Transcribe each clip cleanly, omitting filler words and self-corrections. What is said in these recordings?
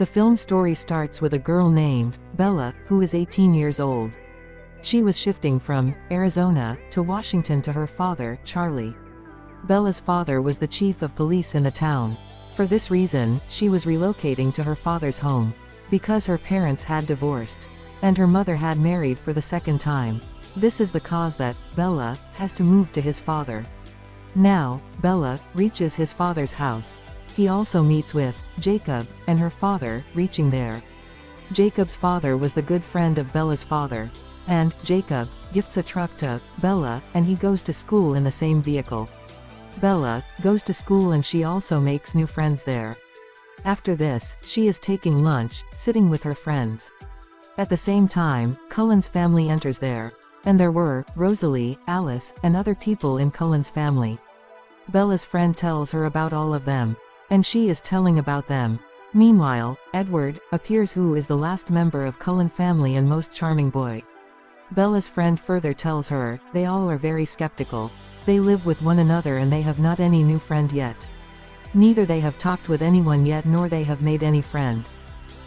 The film story starts with a girl named Bella, who is 18 years old. She was shifting from Arizona to Washington to her father, Charlie. Bella's father was the chief of police in the town. For this reason, she was relocating to her father's home, because her parents had divorced, and her mother had married for the second time. This is the cause that Bella has to move to his father. Now, Bella reaches his father's house. He also meets with Jacob and her father, reaching there. Jacob's father was the good friend of Bella's father, and Jacob gifts a truck to Bella, and he goes to school in the same vehicle. Bella goes to school and she also makes new friends there. After this, she is taking lunch, sitting with her friends. At the same time, Cullen's family enters there, and there were Rosalie, Alice, and other people in Cullen's family. Bella's friend tells her about all of them, and she is telling about them. Meanwhile, Edward appears, who is the last member of Cullen family and most charming boy. Bella's friend further tells her they all are very skeptical. They live with one another and they have not any new friend yet. Neither they have talked with anyone yet, nor they have made any friend.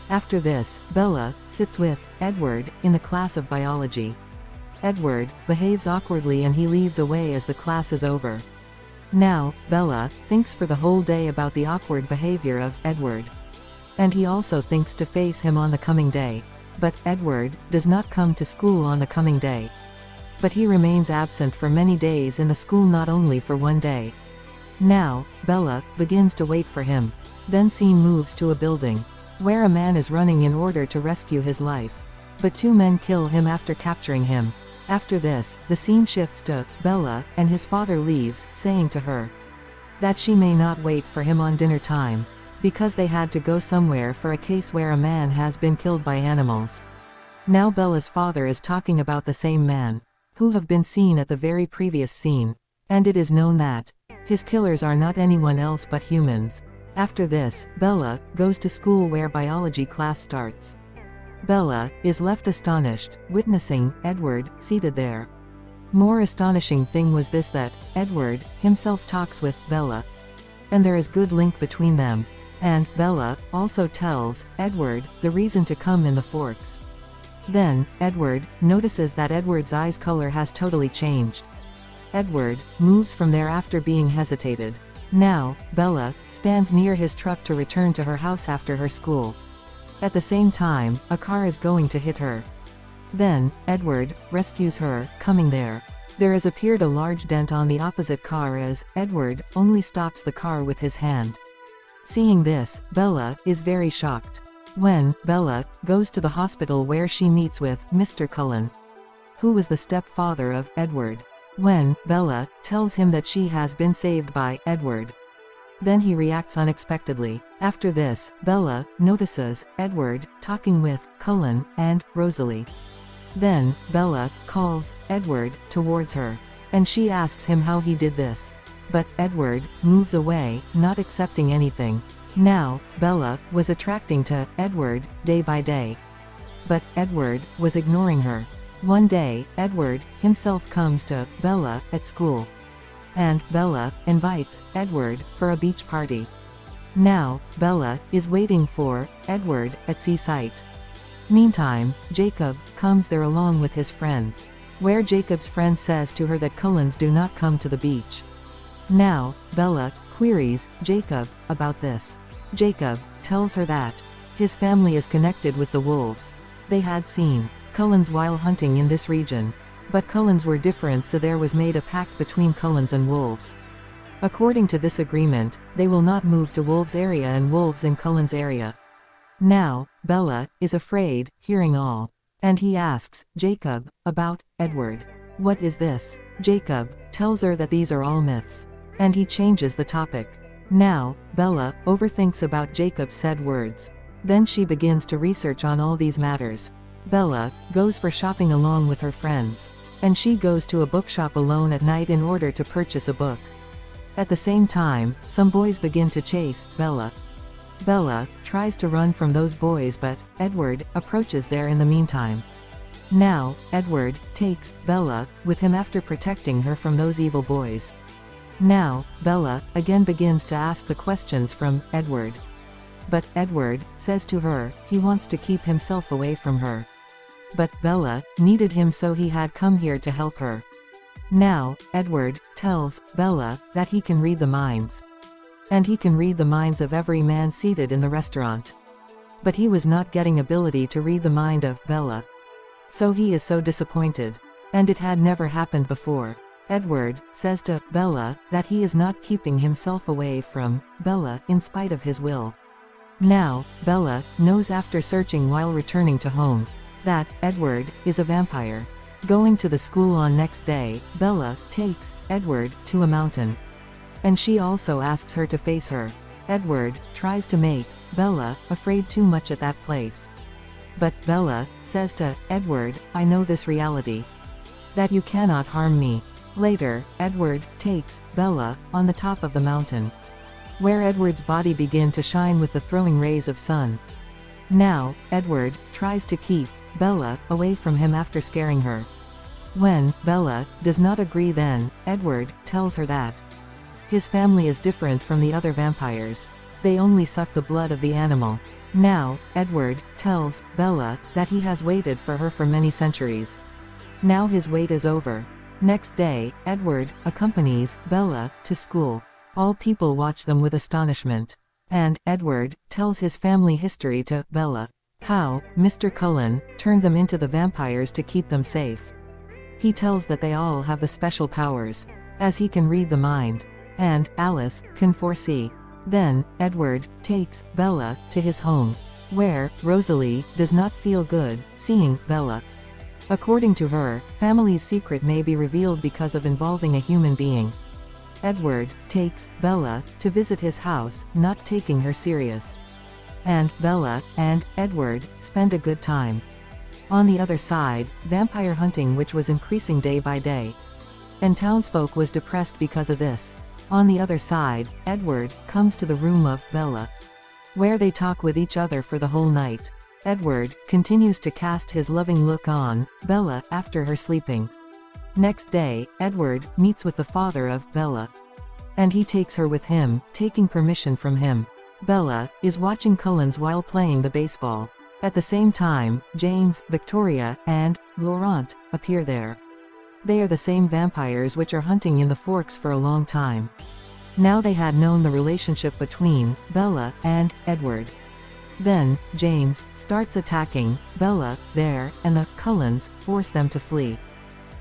After this, Bella sits with Edward in the class of biology. Edward behaves awkwardly and he leaves away as the class is over. Now, Bella thinks for the whole day about the awkward behavior of Edward. And he also thinks to face him on the coming day. But Edward does not come to school on the coming day. But he remains absent for many days in the school, not only for one day. Now, Bella begins to wait for him. Then scene moves to a building, where a man is running in order to rescue his life. But two men kill him after capturing him. After this, the scene shifts to Bella, and his father leaves, saying to her that she may not wait for him on dinner time, because they had to go somewhere for a case where a man has been killed by animals. Now Bella's father is talking about the same man, who have been seen at the very previous scene, and it is known that his killers are not anyone else but humans. After this, Bella goes to school where biology class starts. Bella is left astonished, witnessing Edward seated there. More astonishing thing was this, that Edward himself talks with Bella, and there is good link between them. And Bella also tells Edward the reason to come in the forks. Then, Edward notices that Edward's eyes color has totally changed. Edward moves from there after being hesitated. Now, Bella stands near his truck to return to her house after her school. At the same time, a car is going to hit her. Then, Edward rescues her, coming there. There has appeared a large dent on the opposite car as Edward only stops the car with his hand. Seeing this, Bella is very shocked. When Bella goes to the hospital where she meets with Mr. Cullen, who was the stepfather of Edward. When Bella tells him that she has been saved by Edward, then he reacts unexpectedly. After this, Bella notices Edward talking with Cullen and Rosalie. Then, Bella calls Edward towards her, and she asks him how he did this. But Edward moves away, not accepting anything. Now, Bella was attracting to Edward day by day, but Edward was ignoring her. One day, Edward himself comes to Bella at school, and Bella invites Edward for a beach party. Now, Bella is waiting for Edward at seaside. Meantime, Jacob comes there along with his friends, where Jacob's friend says to her that Cullens do not come to the beach. Now, Bella queries Jacob about this. Jacob tells her that his family is connected with the wolves. They had seen Cullens while hunting in this region, but Cullens were different, so there was made a pact between Cullens and wolves. According to this agreement, they will not move to wolves area and wolves in Cullens area. Now, Bella is afraid, hearing all, and he asks Jacob about Edward. What is this? Jacob tells her that these are all myths, and he changes the topic. Now, Bella overthinks about Jacob's said words. Then she begins to research on all these matters. Bella goes for shopping along with her friends, and she goes to a bookshop alone at night in order to purchase a book. At the same time, some boys begin to chase Bella. Bella tries to run from those boys, but Edward approaches there in the meantime. Now, Edward takes Bella with him after protecting her from those evil boys. Now, Bella again begins to ask the questions from Edward. But Edward says to her he wants to keep himself away from her. But Bella needed him, so he had come here to help her. Now, Edward tells Bella that he can read the minds. And he can read the minds of every man seated in the restaurant. But he was not getting ability to read the mind of Bella. So he is so disappointed. And it had never happened before. Edward says to Bella that he is not keeping himself away from Bella in spite of his will. Now, Bella knows after searching while returning to home that Edward is a vampire. Going to the school on next day, Bella takes Edward to a mountain. And she also asks her to face her. Edward tries to make Bella afraid too much at that place. But Bella says to Edward, "I know this reality. That you cannot harm me." Later, Edward takes Bella on the top of the mountain, where Edward's body begins to shine with the throwing rays of sun. Now, Edward tries to keep Bella away from him after scaring her. When Bella does not agree, then Edward tells her that his family is different from the other vampires. They only suck the blood of the animal. Now, Edward tells Bella that he has waited for her for many centuries. Now his wait is over. Next day, Edward accompanies Bella to school. All people watch them with astonishment. And Edward tells his family history to Bella. How Mr. Cullen turned them into the vampires to keep them safe. He tells that they all have the special powers, as he can read the mind. And Alice can foresee. Then, Edward takes Bella to his home, where Rosalie does not feel good seeing Bella. According to her, family's secret may be revealed because of involving a human being. Edward takes Bella to visit his house, not taking her serious. And Bella and Edward spend a good time. On the other side, vampire hunting, which was increasing day by day. And townsfolk was depressed because of this. On the other side, Edward comes to the room of Bella, where they talk with each other for the whole night. Edward continues to cast his loving look on Bella after her sleeping. Next day, Edward meets with the father of Bella. And he takes her with him, taking permission from him. Bella is watching Cullen's while playing the baseball. At the same time, James, Victoria, and Laurent appear there. They are the same vampires which are hunting in the forks for a long time. Now they had known the relationship between Bella and Edward. Then, James starts attacking Bella there, and the Cullens force them to flee.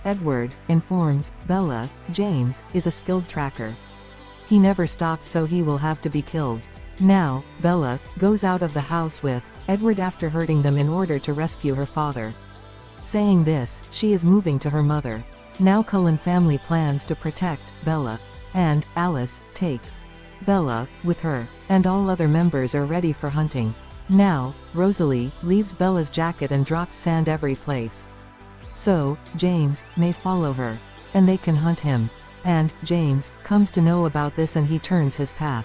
Edward informs Bella James is a skilled tracker. He never stopped, so he will have to be killed. Now, Bella goes out of the house with Edward after hurting them in order to rescue her father. Saying this, she is moving to her mother. Now Cullen family plans to protect Bella. And Alice takes Bella with her, and all other members are ready for hunting. Now, Rosalie leaves Bella's jacket and drops sand every place, so James may follow her, and they can hunt him. And James comes to know about this, and he turns his path.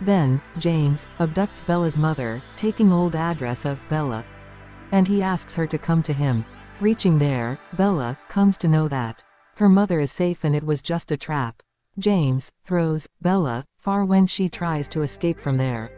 Then, James abducts Bella's mother, taking old address of Bella. And he asks her to come to him. Reaching there, Bella comes to know that her mother is safe and it was just a trap. James throws Bella far when she tries to escape from there.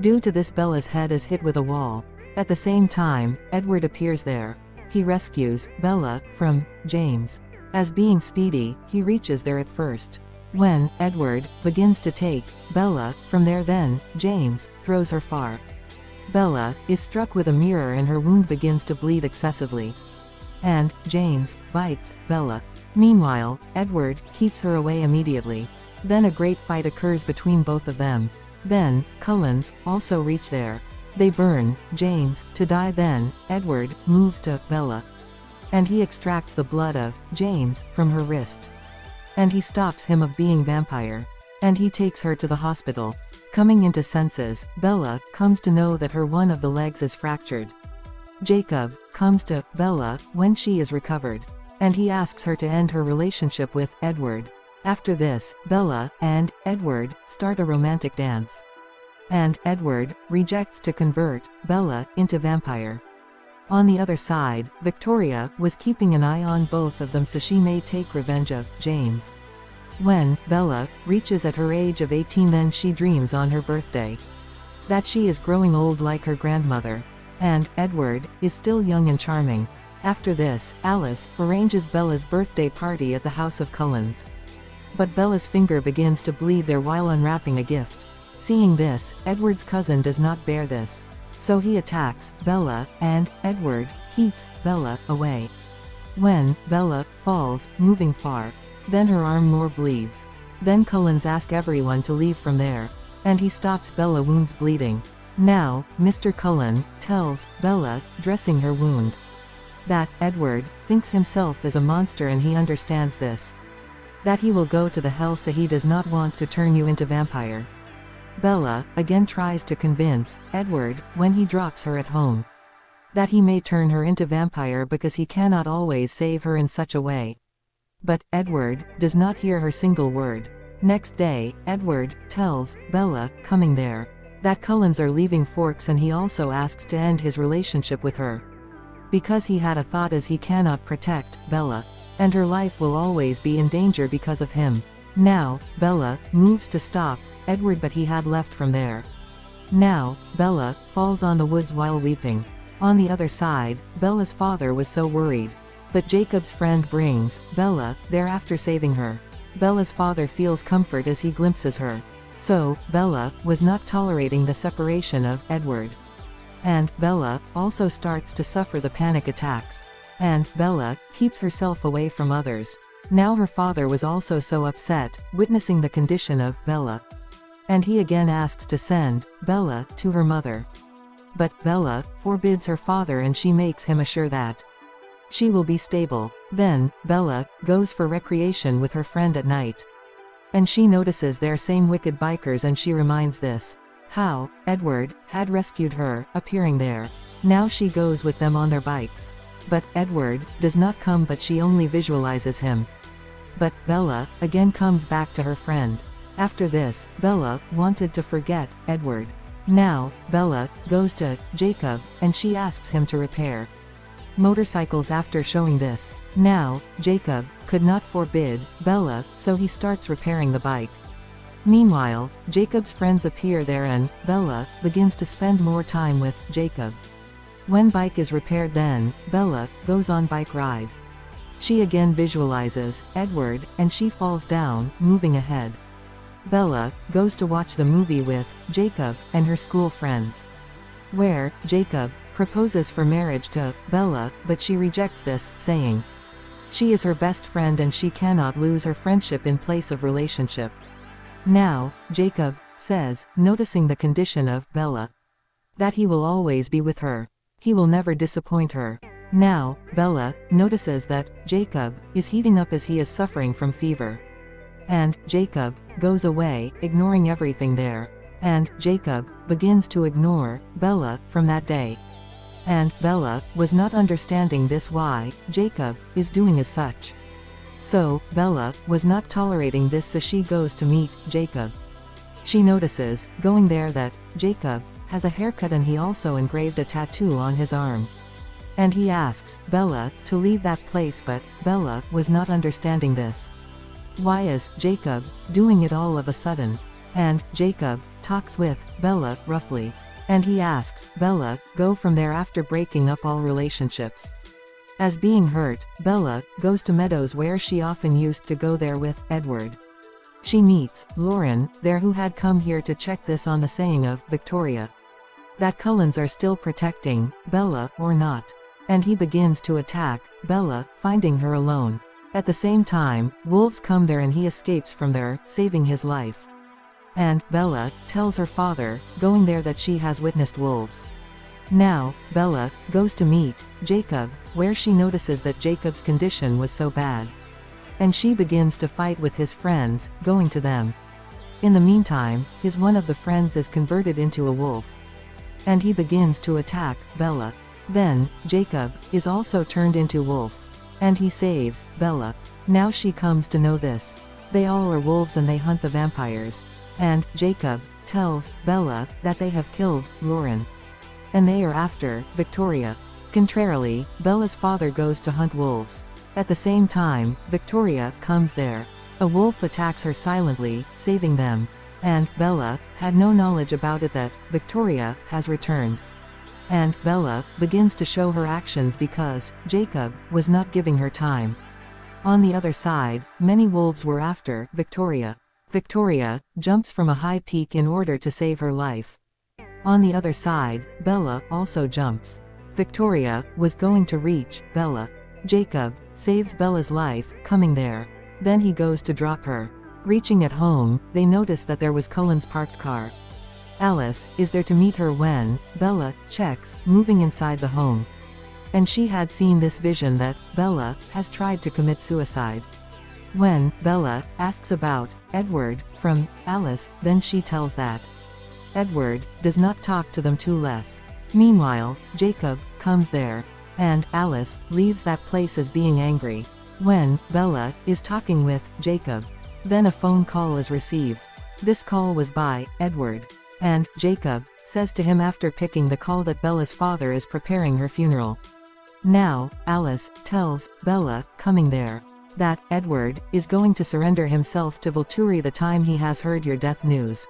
Due to this, Bella's head is hit with a wall. At the same time, Edward appears there. He rescues Bella from James. As being speedy, he reaches there at first. When Edward begins to take Bella from there, then James throws her far. Bella is struck with a mirror and her wound begins to bleed excessively. And James bites Bella. Meanwhile, Edward keeps her away immediately. Then a great fight occurs between both of them. Then, Cullens also reach there. They burn James to die. Then, Edward moves to Bella. And he extracts the blood of James from her wrist. And he stops him of being vampire. And he takes her to the hospital. Coming into senses, Bella comes to know that her one of the legs is fractured. Jacob comes to Bella when she is recovered. And he asks her to end her relationship with Edward. After this, Bella and Edward start a romantic dance. And Edward rejects to convert Bella into vampire. On the other side, Victoria was keeping an eye on both of them so she may take revenge of James. When Bella reaches at her age of 18, then she dreams on her birthday. that she is growing old like her grandmother. And Edward is still young and charming. After this, Alice arranges Bella's birthday party at the house of Cullens. But Bella's finger begins to bleed there while unwrapping a gift. Seeing this, Edward's cousin does not bear this. So he attacks Bella, and Edward keeps Bella away. When Bella falls, moving far, then her arm more bleeds. Then Cullens asks everyone to leave from there. And he stops Bella wound's bleeding. Now, Mr. Cullen tells Bella, dressing her wound, that Edward thinks himself as a monster and he understands this. That he will go to the hell so he does not want to turn you into vampire. Bella again tries to convince Edward when he drops her at home. That he may turn her into vampire because he cannot always save her in such a way. But Edward does not hear her single word. Next day, Edward tells Bella, coming there, that Cullens are leaving Forks and he also asks to end his relationship with her. Because he had a thought as he cannot protect Bella. And her life will always be in danger because of him. Now, Bella moves to stop Edward but he had left from there. Now, Bella falls on the woods while weeping. On the other side, Bella's father was so worried. But Jacob's friend brings Bella there after saving her. Bella's father feels comfort as he glimpses her. So, Bella was not tolerating the separation of Edward. And Bella also starts to suffer the panic attacks. And Bella keeps herself away from others. Now her father was also so upset, witnessing the condition of Bella. And he again asks to send Bella to her mother. But Bella forbids her father and she makes him assure that she will be stable. Then, Bella goes for recreation with her friend at night. And she notices their same wicked bikers and she reminds this. How Edward had rescued her, appearing there. Now she goes with them on their bikes. But Edward does not come but she only visualizes him. But Bella again comes back to her friend. After this, Bella wanted to forget Edward. Now, Bella goes to Jacob, and she asks him to repair motorcycles after showing this. Now, Jacob could not forbid Bella, so he starts repairing the bike. Meanwhile, Jacob's friends appear there and Bella begins to spend more time with Jacob. When bike is repaired then, Bella goes on bike ride. She again visualizes Edward, and she falls down, moving ahead. Bella goes to watch the movie with Jacob and her school friends. Where Jacob proposes for marriage to Bella, but she rejects this, saying she is her best friend and she cannot lose her friendship in place of relationship. Now, Jacob says, noticing the condition of Bella, that he will always be with her. He will never disappoint her. Now, Bella notices that Jacob is heating up as he is suffering from fever. And Jacob goes away, ignoring everything there. And Jacob begins to ignore Bella from that day. And Bella was not understanding this why Jacob is doing as such. So, Bella was not tolerating this so she goes to meet Jacob. She notices, going there that Jacob has a haircut and he also engraved a tattoo on his arm. And he asks Bella to leave that place but Bella was not understanding this. Why is Jacob doing it all of a sudden? And Jacob talks with Bella roughly. And he asks Bella go from there after breaking up all relationships. As being hurt, Bella goes to Meadows where she often used to go there with Edward. She meets Laurent there who had come here to check this on the saying of Victoria. That Cullens are still protecting Bella or not. And he begins to attack Bella, finding her alone. At the same time, wolves come there and he escapes from there, saving his life. And Bella tells her father, going there that she has witnessed wolves. Now, Bella goes to meet Jacob, where she notices that Jacob's condition was so bad. And she begins to fight with his friends, going to them. In the meantime, his one of the friends is converted into a wolf. And he begins to attack Bella. Then, Jacob is also turned into wolf. And he saves Bella. Now she comes to know this. They all are wolves and they hunt the vampires. And Jacob tells Bella that they have killed Lauren. And they are after Victoria. Contrarily, Bella's father goes to hunt wolves. At the same time, Victoria comes there. A wolf attacks her silently, saving them. And Bella had no knowledge about it that Victoria has returned. And Bella begins to show her actions because Jacob was not giving her time. On the other side, many wolves were after Victoria. Victoria jumps from a high peak in order to save her life. On the other side, Bella also jumps. Victoria was going to reach Bella. Jacob saves Bella's life, coming there. Then he goes to drop her. Reaching at home, they notice that there was Cullen's parked car. Alice is there to meet her when Bella checks, moving inside the home. And she had seen this vision that Bella has tried to commit suicide. When Bella asks about Edward from Alice, then she tells that Edward does not talk to them too less. Meanwhile, Jacob comes there, and Alice leaves that place as being angry. When Bella is talking with Jacob, then a phone call is received. This call was by Edward, and Jacob says to him after picking the call that Bella's father is preparing her funeral. Now, Alice tells Bella, coming there, that Edward is going to surrender himself to Volturi the time he has heard your death news.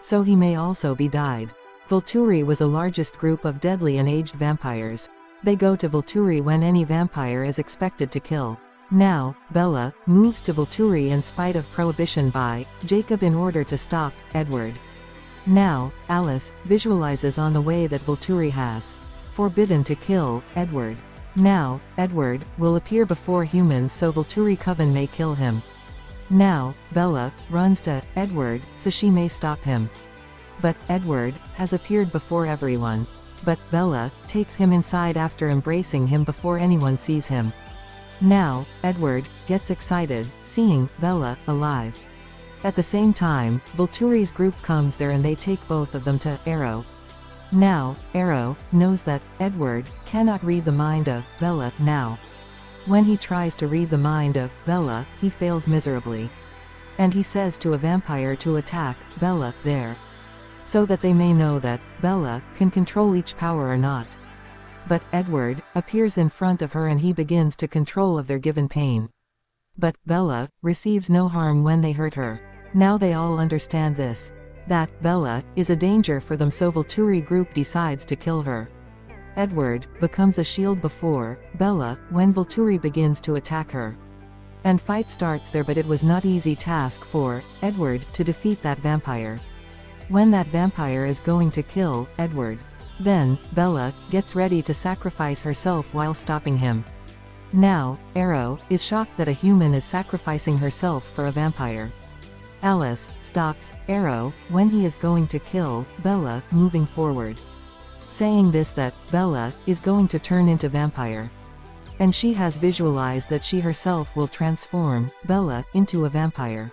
So he may also be died. Volturi was the largest group of deadly and aged vampires. They go to Volturi when any vampire is expected to kill. Now, Bella moves to Volturi in spite of prohibition by Jacob in order to stop Edward. Now, Alice visualizes on the way that Volturi has forbidden to kill Edward. Now, Edward will appear before humans so Volturi coven may kill him. Now, Bella runs to Edward so she may stop him. But Edward has appeared before everyone. But Bella takes him inside after embracing him before anyone sees him. Now, Edward gets excited, seeing Bella alive. At the same time, Volturi's group comes there and they take both of them to Aro. Now, Aro knows that Edward cannot read the mind of Bella now. When he tries to read the mind of Bella, he fails miserably. And he says to a vampire to attack Bella there, so that they may know that Bella can control each power or not. But Edward appears in front of her and he begins to control of their given pain. But Bella receives no harm when they hurt her. Now they all understand this, that Bella is a danger for them so Volturi group decides to kill her. Edward becomes a shield before Bella when Volturi begins to attack her. And fight starts there, but it was not easy task for Edward to defeat that vampire. When that vampire is going to kill Edward, then Bella gets ready to sacrifice herself while stopping him. Now, Aro is shocked that a human is sacrificing herself for a vampire. Alice stops Aro when he is going to kill Bella, moving forward, saying this that Bella is going to turn into vampire. And she has visualized that she herself will transform Bella into a vampire.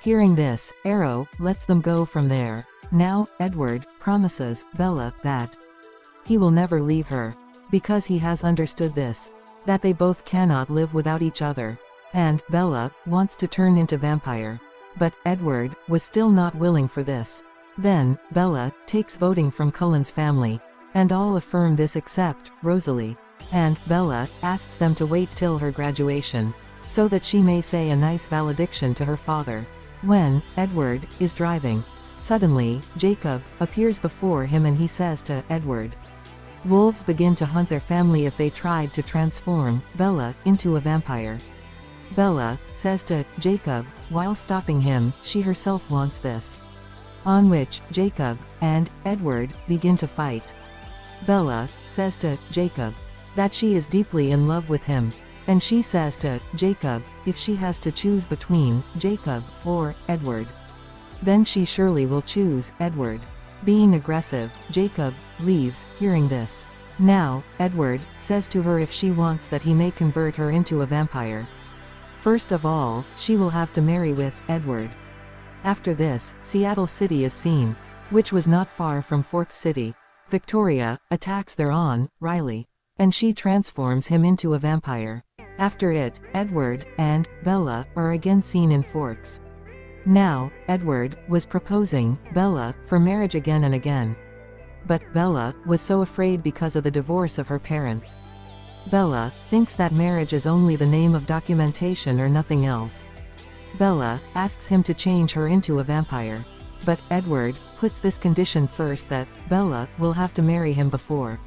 Hearing this, Aro lets them go from there. Now, Edward promises Bella that he will never leave her, because he has understood this, that they both cannot live without each other. And Bella wants to turn into vampire. But Edward was still not willing for this. Then, Bella takes voting from Cullen's family. And all affirm this except Rosalie. And Bella asks them to wait till her graduation, so that she may say a nice valediction to her father. When Edward is driving, suddenly, Jacob appears before him and he says to Edward, wolves begin to hunt their family if they tried to transform Bella into a vampire. Bella says to Jacob, while stopping him, she herself wants this. On which, Jacob and Edward begin to fight. Bella says to Jacob that she is deeply in love with him. And she says to Jacob if she has to choose between Jacob or Edward, then she surely will choose Edward. Being aggressive, Jacob leaves, hearing this. Now, Edward says to her if she wants that he may convert her into a vampire. First of all, she will have to marry with Edward. After this, Seattle City is seen, which was not far from Fork City. Victoria attacks thereon Riley, and she transforms him into a vampire. After it, Edward and Bella are again seen in Forks. Now, Edward was proposing Bella for marriage again and again. But Bella was so afraid because of the divorce of her parents. Bella thinks that marriage is only the name of documentation or nothing else. Bella asks him to change her into a vampire. But Edward puts this condition first, that Bella will have to marry him before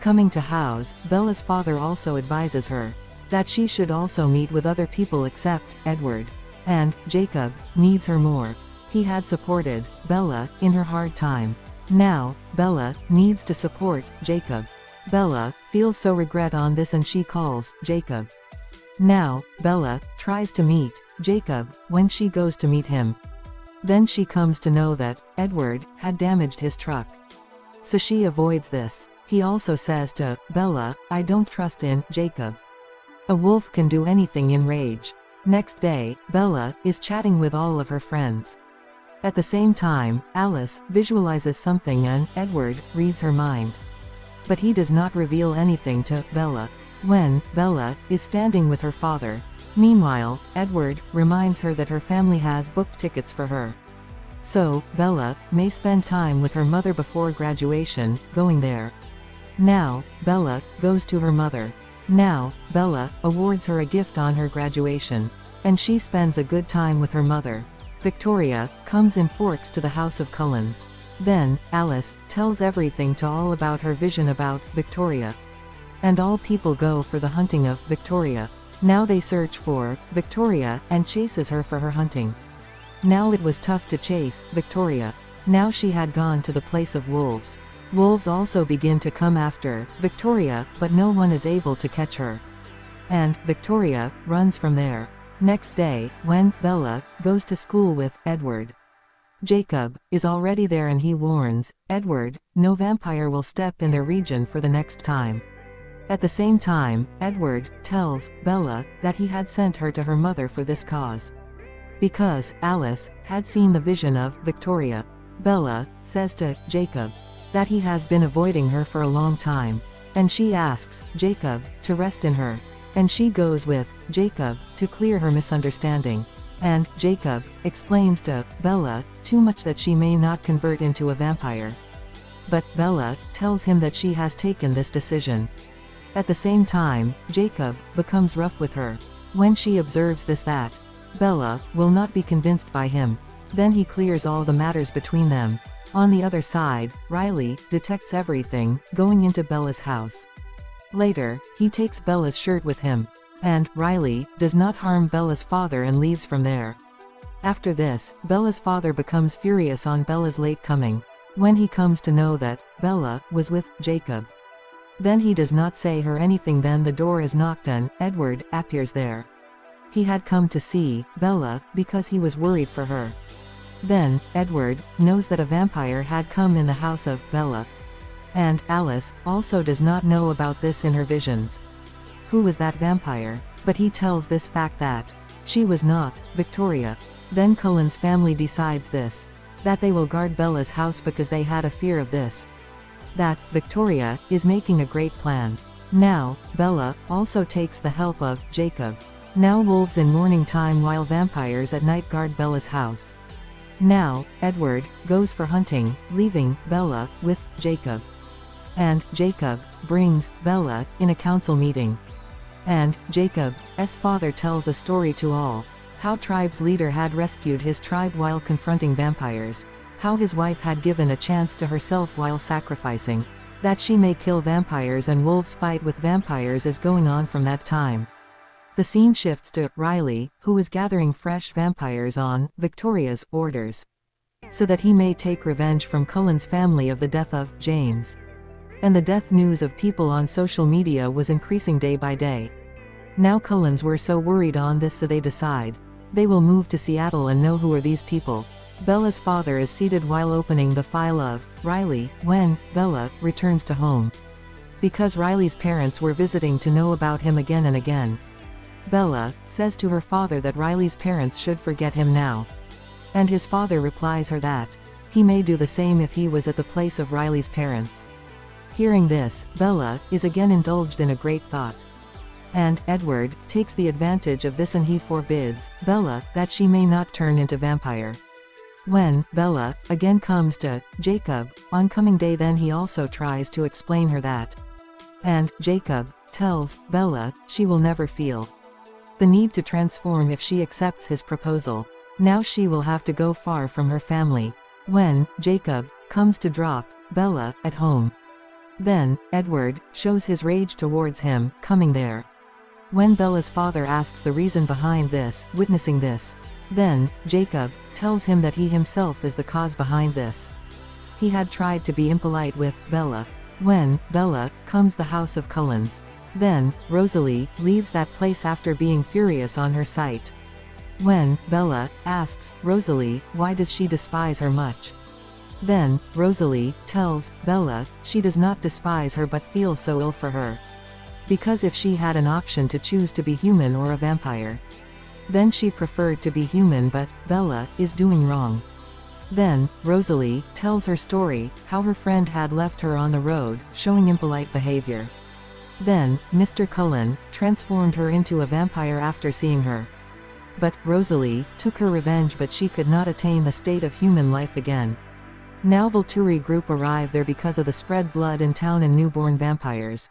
coming to house. Bella's father also advises her that she should also meet with other people except Edward. And Jacob needs her more. He had supported Bella in her hard time. Now, Bella needs to support Jacob. Bella feels so regret on this and she calls Jacob. Now, Bella tries to meet Jacob when she goes to meet him. Then she comes to know that Edward had damaged his truck. So she avoids this. He also says to Bella, "I don't trust in Jacob. A wolf can do anything in rage." Next day, Bella is chatting with all of her friends. At the same time, Alice visualizes something and Edward reads her mind. But he does not reveal anything to Bella. When Bella is standing with her father, meanwhile, Edward reminds her that her family has booked tickets for her, so Bella may spend time with her mother before graduation, going there. Now, Bella goes to her mother. Now, Bella awards her a gift on her graduation, and she spends a good time with her mother. Victoria comes in forks to the house of Cullens. Then, Alice tells everything to all about her vision about Victoria. And all people go for the hunting of Victoria. Now they search for Victoria and chases her for her hunting. Now it was tough to chase Victoria. Now she had gone to the place of wolves. Wolves also begin to come after Victoria, but no one is able to catch her. And Victoria runs from there. Next day, when Bella goes to school with Edward, Jacob is already there and he warns Edward, no vampire will step in their region for the next time. At the same time, Edward tells Bella that he had sent her to her mother for this cause, because Alice had seen the vision of Victoria. Bella says to Jacob that he has been avoiding her for a long time, and she asks Jacob to rest in her, and she goes with Jacob to clear her misunderstanding. And Jacob explains to Bella too much that she may not convert into a vampire. But Bella tells him that she has taken this decision. At the same time, Jacob becomes rough with her. When she observes this, that Bella will not be convinced by him. Then he clears all the matters between them. On the other side, Riley detects everything going into Bella's house. Later, he takes Bella's shirt with him. And Riley does not harm Bella's father and leaves from there. After this, Bella's father becomes furious on Bella's late coming. When he comes to know that Bella was with Jacob, then he does not say her anything. Then the door is knocked and Edward appears there. He had come to see Bella because he was worried for her. Then, Edward knows that a vampire had come in the house of Bella. And Alice also does not know about this in her visions. Who was that vampire? But he tells this fact that she was not Victoria. Then Cullen's family decides this, that they will guard Bella's house because they had a fear of this, that Victoria is making a great plan. Now, Bella also takes the help of Jacob. Now wolves in morning time while vampires at night guard Bella's house. Now, Edward goes for hunting, leaving Bella with Jacob. And Jacob brings Bella in a council meeting. And Jacob's father tells a story to all, how tribe's leader had rescued his tribe while confronting vampires, how his wife had given a chance to herself while sacrificing, that she may kill vampires, and wolves fight with vampires is going on from that time. The scene shifts to Riley, who is gathering fresh vampires on Victoria's orders, so that he may take revenge from Cullen's family of the death of James. And the death news of people on social media was increasing day by day. Now Cullens were so worried on this, so they decide they will move to Seattle and know who are these people. Bella's father is seated while opening the file of Riley when Bella returns to home, because Riley's parents were visiting to know about him again and again. Bella says to her father that Riley's parents should forget him now. And his father replies her that he may do the same if he was at the place of Riley's parents. Hearing this, Bella is again indulged in a great thought. And Edward takes the advantage of this and he forbids Bella that she may not turn into vampire. When Bella again comes to Jacob on coming day, then he also tries to explain her that. And Jacob tells Bella she will never feel the need to transform if she accepts his proposal. Now she will have to go far from her family. when Jacob comes to drop Bella at home. Then, Edward shows his rage towards him coming there. When Bella's father asks the reason behind this, witnessing this, then Jacob tells him that he himself is the cause behind this. He had tried to be impolite with Bella. When Bella comes the house of Cullen's, then Rosalie leaves that place after being furious on her sight. When Bella asks Rosalie why does she despise her much, then Rosalie tells Bella she does not despise her but feels so ill for her, because if she had an option to choose to be human or a vampire, then she preferred to be human, but Bella is doing wrong. Then Rosalie tells her story, how her friend had left her on the road, showing impolite behavior. Then Mr. Cullen transformed her into a vampire after seeing her. But Rosalie took her revenge, but she could not attain the state of human life again. Now Volturi group arrive there because of the spread blood in town and newborn vampires.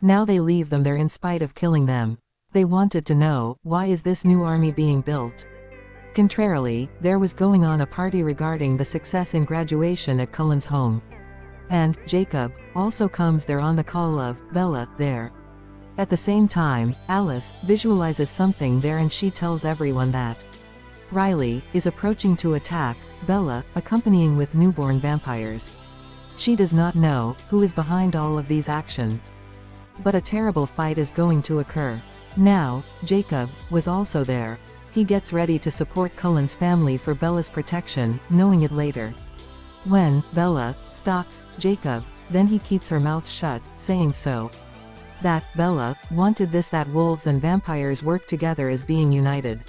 Now they leave them there in spite of killing them. They wanted to know, why is this new army being built? Contrarily, there was going on a party regarding the success in graduation at Cullen's home. And Jacob also comes there on the call of Bella there. At the same time, Alice visualizes something there and she tells everyone that Riley is approaching to attack Bella, accompanying with newborn vampires. She does not know who is behind all of these actions. But a terrible fight is going to occur. Now, Jacob was also there. He gets ready to support Cullen's family for Bella's protection, knowing it later. When Bella stops Jacob, then he keeps her mouth shut, saying so that Bella wanted this, that wolves and vampires work together as being united.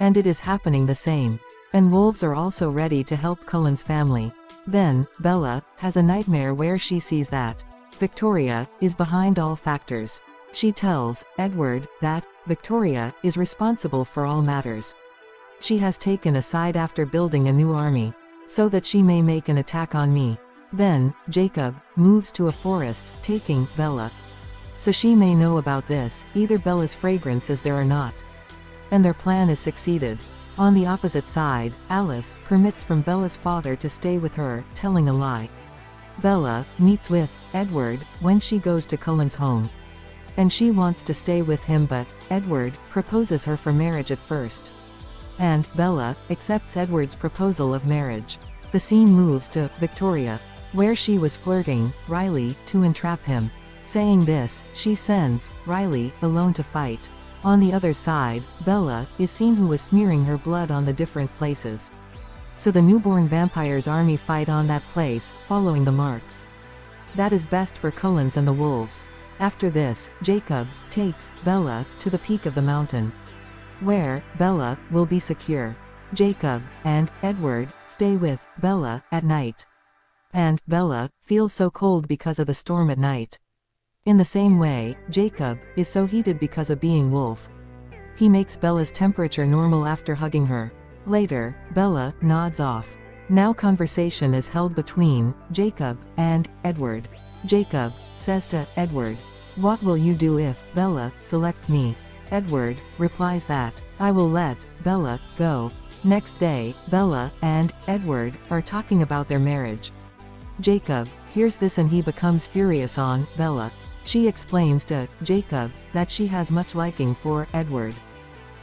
And it is happening the same. And wolves are also ready to help Cullen's family. Then, Bella has a nightmare where she sees that Victoria is behind all factors. She tells Edward that Victoria is responsible for all matters. She has taken a side after building a new army, so that she may make an attack on me. Then, Jacob moves to a forest, taking Bella, so she may know about this, either Bella's fragrance is there or not. And their plan is succeeded. On the opposite side, Alice permits from Bella's father to stay with her, telling a lie. Bella meets with Edward when she goes to Cullen's home. And she wants to stay with him, but Edward proposes her for marriage at first. And Bella accepts Edward's proposal of marriage. The scene moves to Victoria, where she was flirting Riley to entrap him. Saying this, she sends Riley alone to fight. On the other side, Bella is seen, who was smearing her blood on the different places. So the newborn vampires army fight on that place, following the marks. That is best for Cullen's and the wolves. After this, Jacob takes Bella to the peak of the mountain, where Bella will be secure. Jacob and Edward stay with Bella at night. And Bella feels so cold because of the storm at night. In the same way, Jacob is so heated because of being wolf. He makes Bella's temperature normal after hugging her. Later, Bella nods off. Now conversation is held between Jacob and Edward. Jacob says to Edward, "What will you do if Bella selects me?" Edward replies that, "I will let Bella go." Next day, Bella and Edward are talking about their marriage. Jacob hears this and he becomes furious on Bella. She explains to Jacob that she has much liking for Edward.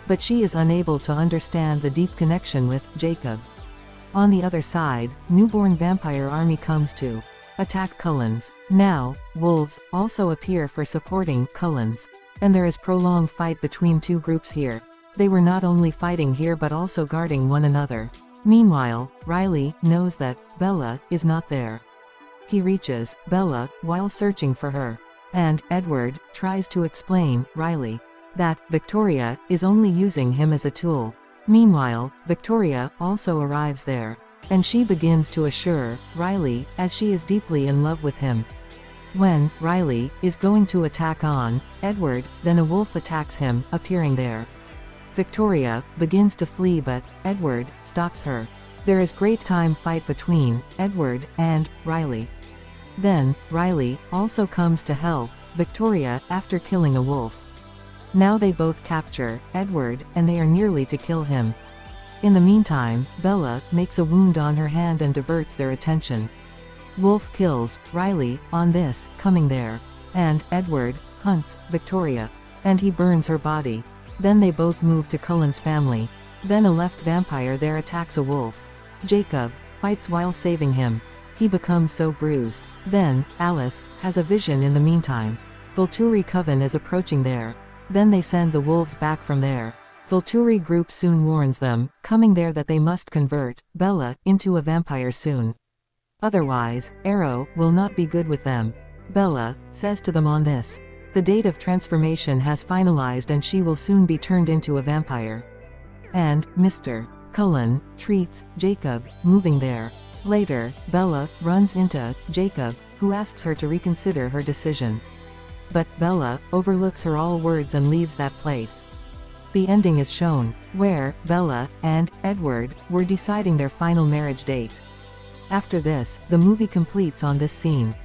But she is unable to understand the deep connection with Jacob. On the other side, newborn vampire army comes to attack Cullen's. Now, wolves also appear for supporting Cullen's. And there is prolonged fight between two groups here. They were not only fighting here but also guarding one another. Meanwhile, Riley knows that Bella is not there. He reaches Bella while searching for her. And Edward tries to explain Riley that Victoria is only using him as a tool. Meanwhile, Victoria also arrives there. And she begins to assure Riley, as she is deeply in love with him. When Riley is going to attack on Edward, then a wolf attacks him, appearing there. Victoria begins to flee but Edward stops her. There is great time fight between Edward and Riley. Then, Riley also comes to help Victoria after killing a wolf. Now they both capture Edward and they are nearly to kill him. In the meantime, Bella makes a wound on her hand and diverts their attention. Wolf kills Riley on this coming there, and Edward hunts Victoria, and he burns her body. Then they both move to Cullen's family. Then a left vampire there attacks a wolf. Jacob fights while saving him. He becomes so bruised. Then Alice has a vision. In the meantime, Volturi coven is approaching there. Then they send the wolves back from there. Volturi group soon warns them, coming there, that they must convert Bella into a vampire soon. Otherwise, Aro will not be good with them. Bella says to them on this, the date of transformation has finalized and she will soon be turned into a vampire. And Mr. Cullen treats Jacob moving there. Later, Bella runs into Jacob, who asks her to reconsider her decision. But Bella overlooks her all words and leaves that place. The ending is shown, where Bella and Edward were deciding their final marriage date. After this, the movie completes on this scene.